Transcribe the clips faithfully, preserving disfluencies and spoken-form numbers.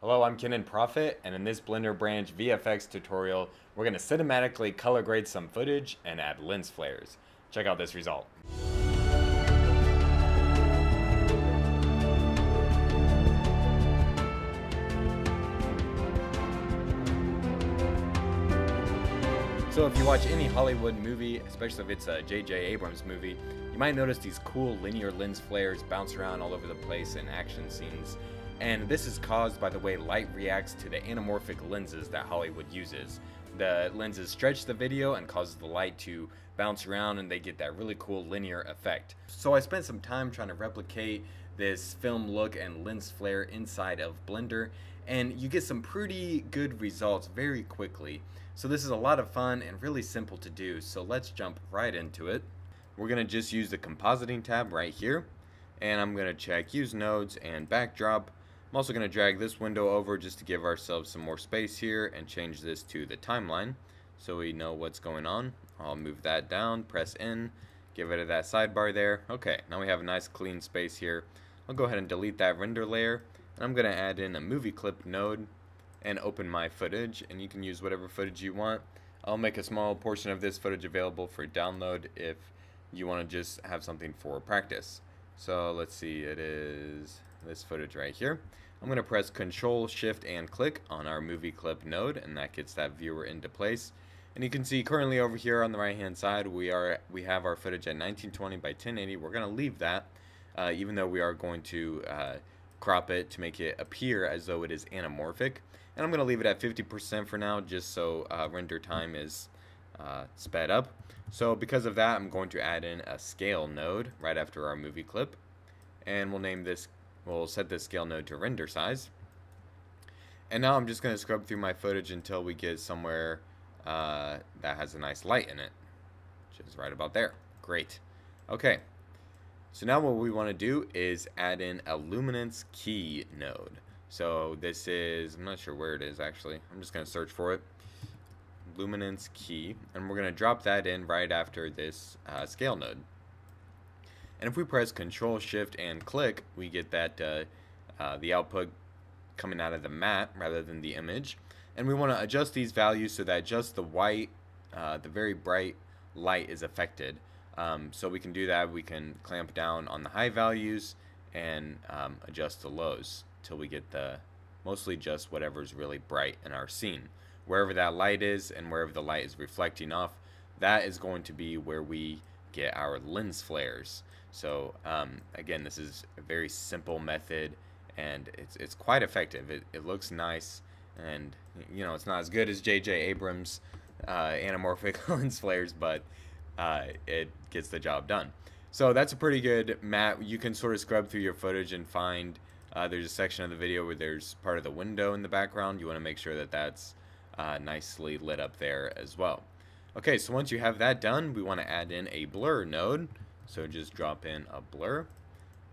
Hello, I'm Kenan Proffitt, and in this Blender Branch V F X tutorial, we're going to cinematically color grade some footage and add lens flares. Check out this result. So if you watch any Hollywood movie, especially if it's a J J Abrams movie, you might notice these cool linear lens flares bounce around all over the place in action scenes. And this is caused by the way light reacts to the anamorphic lenses that Hollywood uses. The lenses stretch the video and causes the light to bounce around, and they get that really cool linear effect. So I spent some time trying to replicate this film look and lens flare inside of Blender, and you get some pretty good results very quickly. So this is a lot of fun and really simple to do, so let's jump right into it. We're going to just use the compositing tab right here, and I'm going to check use nodes and backdrop. I'm also going to drag this window over just to give ourselves some more space here and change this to the timeline so we know what's going on. I'll move that down, press in, get rid of that sidebar there. Okay, now we have a nice clean space here. I'll go ahead and delete that render layer, and I'm going to add in a movie clip node and open my footage, and you can use whatever footage you want. I'll make a small portion of this footage available for download if you want to just have something for practice. So let's see, it is this footage right here. I'm going to press Control, Shift, and click on our movie clip node, and that gets that viewer into place. And you can see currently over here on the right hand side, we are we have our footage at nineteen twenty by ten eighty. We're going to leave that, uh, even though we are going to uh, crop it to make it appear as though it is anamorphic. And I'm going to leave it at fifty percent for now, just so uh, render time is uh, sped up. So because of that, I'm going to add in a scale node right after our movie clip, and we'll name this. We'll set this scale node to render size. And now I'm just going to scrub through my footage until we get somewhere uh, that has a nice light in it, which is right about there. Great. Okay. So now what we want to do is add in a luminance key node. So this is, I'm not sure where it is actually. I'm just going to search for it. Luminance key. And we're going to drop that in right after this uh, scale node. And if we press Control, Shift, and click, we get that uh, uh, the output coming out of the mat rather than the image. And we want to adjust these values so that just the white, uh, the very bright light is affected. Um, so we can do that. We can clamp down on the high values and um, adjust the lows till we get the mostly just whatever's really bright in our scene. Wherever that light is and wherever the light is reflecting off, that is going to be where we get our lens flares. So um, again, this is a very simple method, and it's, it's quite effective. It, it looks nice, and you know, it's not as good as J J Abrams' uh, anamorphic lens flares, but uh, it gets the job done. So that's a pretty good mat. You can sort of scrub through your footage and find uh, there's a section of the video where there's part of the window in the background. You want to make sure that that's uh, nicely lit up there as well. Okay, so once you have that done, we want to add in a blur node. So just drop in a blur,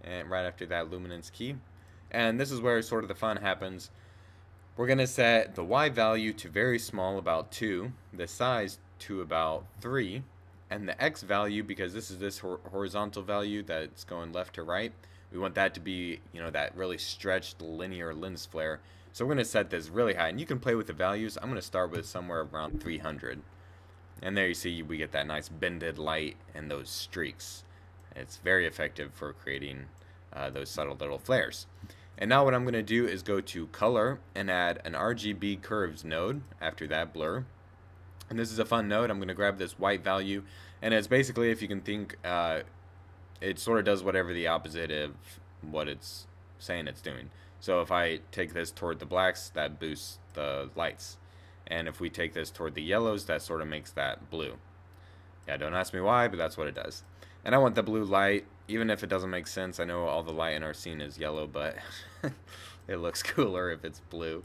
and right after that luminance key. And this is where sort of the fun happens. We're going to set the Y value to very small, about two, the size to about three, and the X value, because this is this hor horizontal value that's going left to right, we want that to be, you know, that really stretched linear lens flare. So we're going to set this really high, and you can play with the values. I'm going to start with somewhere around three hundred. And there you see we get that nice bended light and those streaks. It's very effective for creating uh, those subtle little flares. And now what I'm going to do is go to color and add an R G B curves node after that blur. And this is a fun node. I'm going to grab this white value, and it's basically, if you can think, uh, it sort of does whatever the opposite of what it's saying it's doing. So if I take this toward the blacks, that boosts the lights. And if we take this toward the yellows, that sort of makes that blue. Yeah, don't ask me why, but that's what it does. And I want the blue light, even if it doesn't make sense. I know all the light in our scene is yellow, but it looks cooler if it's blue.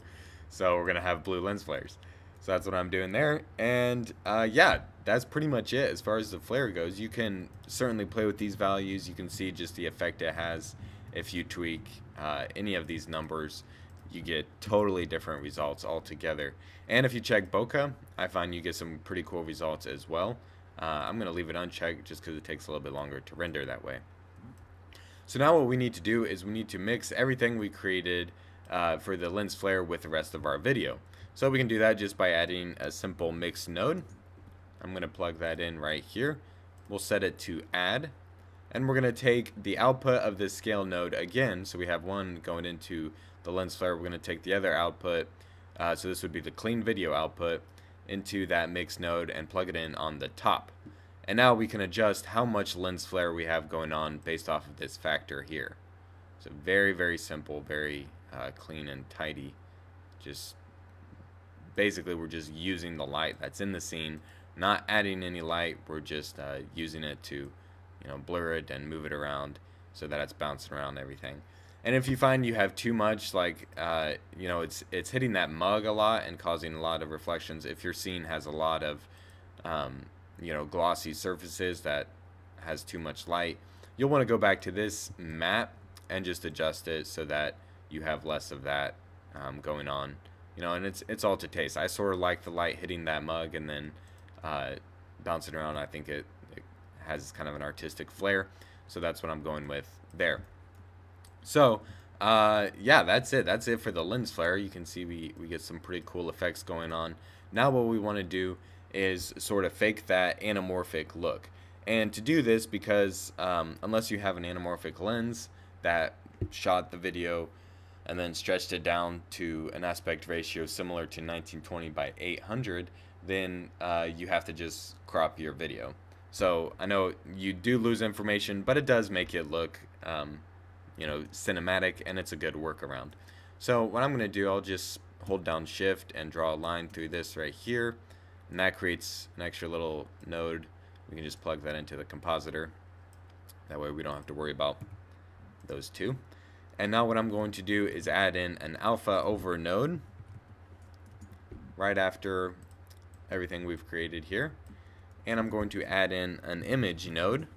So we're going to have blue lens flares. So that's what I'm doing there. And uh, yeah, that's pretty much it as far as the flare goes. You can certainly play with these values. You can see just the effect it has if you tweak uh, any of these numbers. You get totally different results altogether. And if you check bokeh, I find you get some pretty cool results as well. Uh, I'm going to leave it unchecked just because it takes a little bit longer to render that way. So now what we need to do is we need to mix everything we created uh, for the lens flare with the rest of our video. So we can do that just by adding a simple mix node. I'm going to plug that in right here. We'll set it to add, and we're going to take the output of this scale node again. So we have one going into the lens flare. We're going to take the other output, uh, so this would be the clean video output, into that mix node and plug it in on the top. And now we can adjust how much lens flare we have going on based off of this factor here. So very, very simple, very uh, clean and tidy. Just basically we're just using the light that's in the scene, not adding any light. We're just uh, using it to, you know, blur it and move it around so that it's bouncing around everything. And if you find you have too much, like, uh, you know, it's it's hitting that mug a lot and causing a lot of reflections. If your scene has a lot of, um, you know, glossy surfaces that has too much light, you'll want to go back to this map and just adjust it so that you have less of that um, going on. You know, and it's it's all to taste. I sort of like the light hitting that mug and then uh, bouncing around. I think it, it has kind of an artistic flair. So that's what I'm going with there. So uh, yeah, that's it. That's it for the lens flare. You can see we, we get some pretty cool effects going on. Now what we want to do is sort of fake that anamorphic look. And to do this, because um, unless you have an anamorphic lens that shot the video and then stretched it down to an aspect ratio similar to nineteen twenty by eight hundred, then uh, you have to just crop your video. So I know you do lose information, but it does make it look um, you know, cinematic, and it's a good workaround. So what I'm going to do, I'll just hold down shift and draw a line through this right here, and that creates an extra little node. We can just plug that into the compositor. That way we don't have to worry about those two. And now what I'm going to do is add in an alpha over node right after everything we've created here, and I'm going to add in an image node.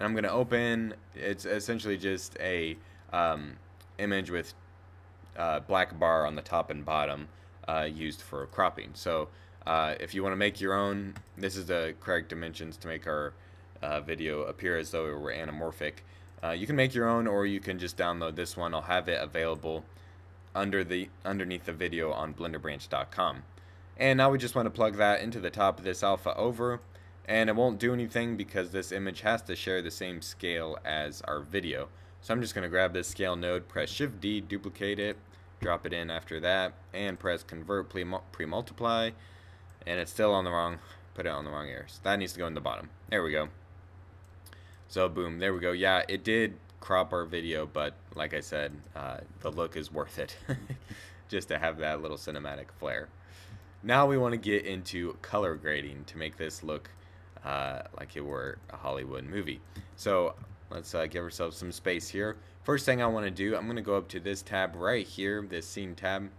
And I'm going to open, it's essentially just a um, image with uh, black bar on the top and bottom uh, used for cropping. So uh, if you want to make your own, this is the correct dimensions to make our uh, video appear as though it were anamorphic. Uh, you can make your own, or you can just download this one. I'll have it available under the underneath the video on Blender Branch dot com. And now we just want to plug that into the top of this alpha over. And it won't do anything because this image has to share the same scale as our video. So I'm just going to grab this scale node, press Shift D, duplicate it, drop it in after that, and press Convert Pre-Multiply. And it's still on the wrong, put it on the wrong area. So that needs to go in the bottom. There we go. So boom, there we go. Yeah, it did crop our video, but like I said, uh, the look is worth it just to have that little cinematic flair. Now we want to get into color grading to make this look Uh, like it were a Hollywood movie. So let's uh, give ourselves some space here. First thing I want to do, I'm going to go up to this tab right here, this scene tab.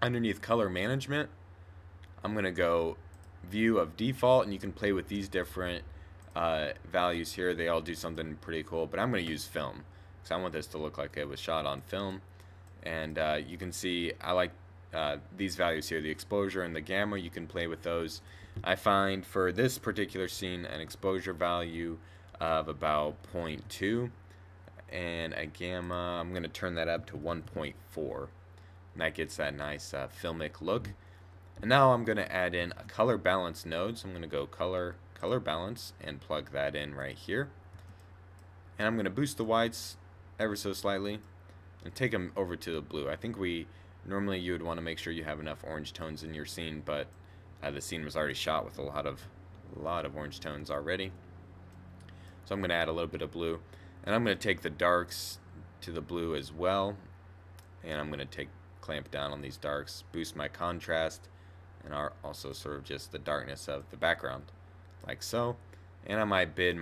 Underneath color management, I'm going to go view of default, and you can play with these different uh, values here. They all do something pretty cool, but I'm going to use film because I want this to look like it was shot on film. And uh, you can see I like Uh, these values here, the exposure and the gamma. You can play with those. I find for this particular scene an exposure value of about zero point two and a gamma, I'm going to turn that up to one point four, and that gets that nice uh, filmic look. And now I'm going to add in a color balance node, so I'm going to go color color balance and plug that in right here, and I'm going to boost the whites ever so slightly and take them over to the blue. I think we normally you would want to make sure you have enough orange tones in your scene, but uh, the scene was already shot with a lot of a lot of orange tones already. So I'm going to add a little bit of blue, and I'm going to take the darks to the blue as well, and I'm going to take clamp down on these darks, boost my contrast, and are also sort of just the darkness of the background, like so. And I might bid,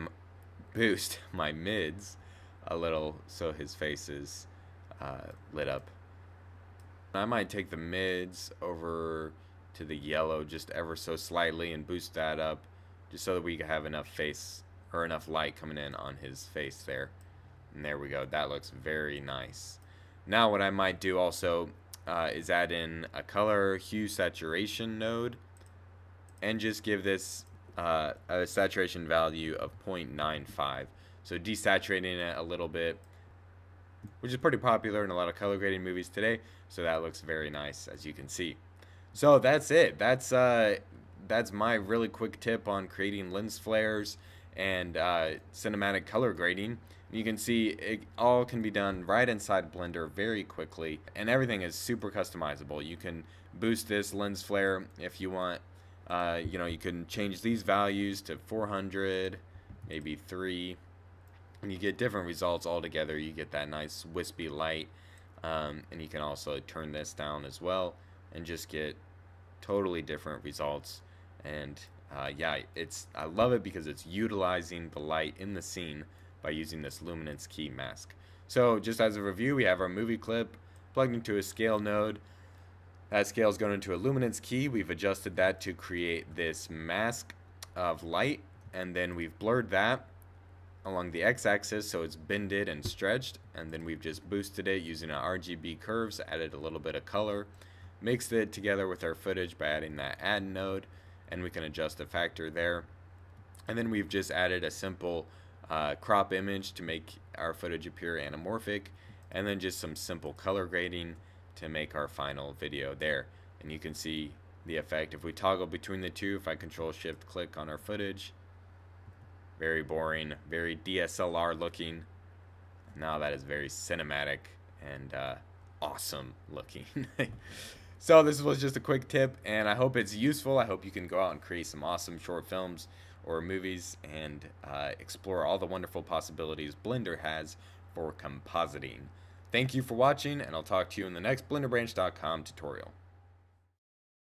boost my mids a little so his face is uh, lit up. I might take the mids over to the yellow just ever so slightly and boost that up just so that we have enough face or enough light coming in on his face there. And there we go. That looks very nice. Now what I might do also uh, is add in a color hue saturation node and just give this uh, a saturation value of zero point nine five. So desaturating it a little bit which is pretty popular in a lot of color grading movies today. So that looks very nice, as you can see. So that's it. That's uh, that's my really quick tip on creating lens flares and uh, cinematic color grading. You can see it all can be done right inside Blender very quickly, and everything is super customizable. You can boost this lens flare if you want. Uh, you know, you can change these values to four hundred, maybe three, and you get different results altogether. You get that nice wispy light, um, and you can also turn this down as well and just get totally different results. And uh, yeah, it's I love it because it's utilizing the light in the scene by using this luminance key mask. So just as a review, we have our movie clip plugged into a scale node. That scale's going into a luminance key. We've adjusted that to create this mask of light, and then we've blurred that along the x-axis so it's bended and stretched, and then we've just boosted it using our R G B curves, added a little bit of color, mixed it together with our footage by adding that add node, and we can adjust the factor there. And then we've just added a simple uh, crop image to make our footage appear anamorphic, and then just some simple color grading to make our final video there. And you can see the effect if we toggle between the two. If I control shift click on our footage, very boring, very D S L R looking. Now that is very cinematic and uh, awesome looking. So this was just a quick tip, and I hope it's useful. I hope you can go out and create some awesome short films or movies and uh, explore all the wonderful possibilities Blender has for compositing. Thank you for watching, and I'll talk to you in the next Blender Branch dot com tutorial.